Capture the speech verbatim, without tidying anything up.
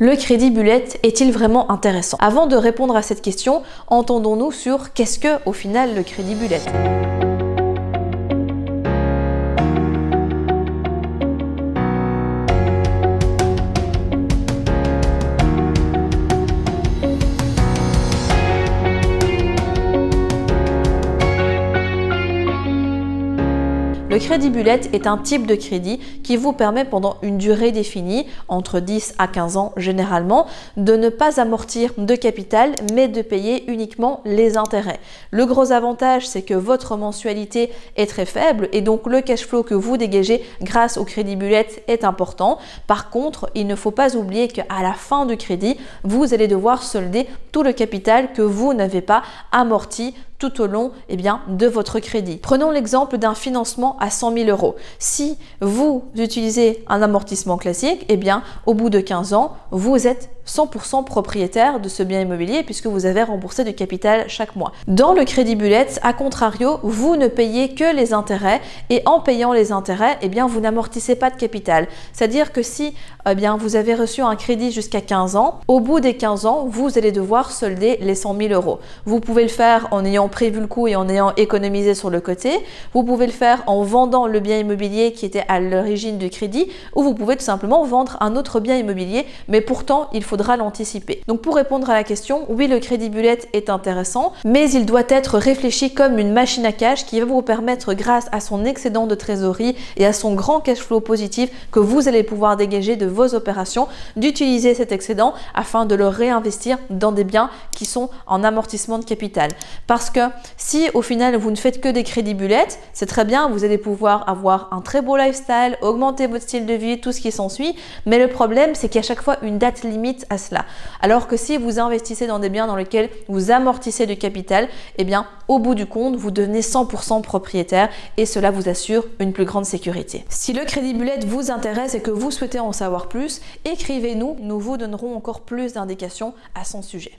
Le crédit bullet est-il vraiment intéressant? Avant de répondre à cette question, entendons-nous sur qu'est-ce que, au final, le crédit bullet? Le crédit bullet est un type de crédit qui vous permet pendant une durée définie, entre dix à quinze ans généralement, de ne pas amortir de capital mais de payer uniquement les intérêts. Le gros avantage, c'est que votre mensualité est très faible et donc le cash flow que vous dégagez grâce au crédit bullet est important. Par contre, il ne faut pas oublier qu'à la fin du crédit, vous allez devoir solder tout le capital que vous n'avez pas amorti tout au long eh bien, de votre crédit. Prenons l'exemple d'un financement à cent mille euros. Si vous utilisez un amortissement classique, eh bien, au bout de quinze ans, vous êtes cent pour cent propriétaire de ce bien immobilier puisque vous avez remboursé du capital chaque mois. Dans le crédit bullet, à contrario, vous ne payez que les intérêts et en payant les intérêts, eh bien, vous n'amortissez pas de capital. C'est-à-dire que si eh bien, vous avez reçu un crédit jusqu'à quinze ans, au bout des quinze ans, vous allez devoir solder les cent mille euros. Vous pouvez le faire en ayant prévu le coût et en ayant économisé sur le côté. Vous pouvez le faire en vendant le bien immobilier qui était à l'origine du crédit ou vous pouvez tout simplement vendre un autre bien immobilier, mais pourtant, il faut faudra l'anticiper. Donc pour répondre à la question, oui, le crédit bullet est intéressant, mais il doit être réfléchi comme une machine à cash qui va vous permettre, grâce à son excédent de trésorerie et à son grand cash flow positif que vous allez pouvoir dégager de vos opérations, d'utiliser cet excédent afin de le réinvestir dans des biens qui sont en amortissement de capital. Parce que si au final vous ne faites que des crédits bullet, c'est très bien, vous allez pouvoir avoir un très beau lifestyle, augmenter votre style de vie, tout ce qui s'ensuit, mais le problème c'est qu'à chaque fois une date limite à cela. Alors que si vous investissez dans des biens dans lesquels vous amortissez du capital, eh bien, au bout du compte, vous devenez cent pour cent propriétaire et cela vous assure une plus grande sécurité. Si le crédit bullet vous intéresse et que vous souhaitez en savoir plus, écrivez-nous, nous vous donnerons encore plus d'indications à son sujet.